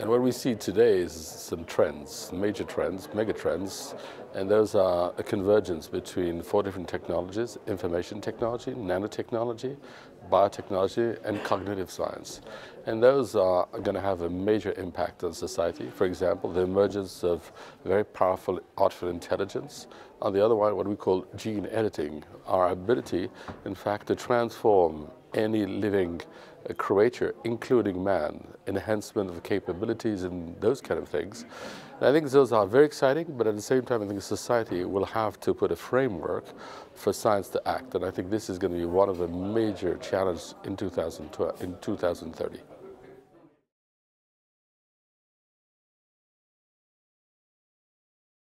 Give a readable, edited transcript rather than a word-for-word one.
And what we see today is some trends, major trends, mega trends, and those are a convergence between four different technologies: information technology, nanotechnology, biotechnology, and cognitive science. And those are going to have a major impact on society. For example, the emergence of very powerful artificial intelligence. On the other one, what we call gene editing, our ability, in fact, to transform any living creature, including man, enhancement of capabilities and those kind of things. And I think those are very exciting, but at the same time, I think society will have to put a framework for science to act. And I think this is going to be one of the major challenges in 2030.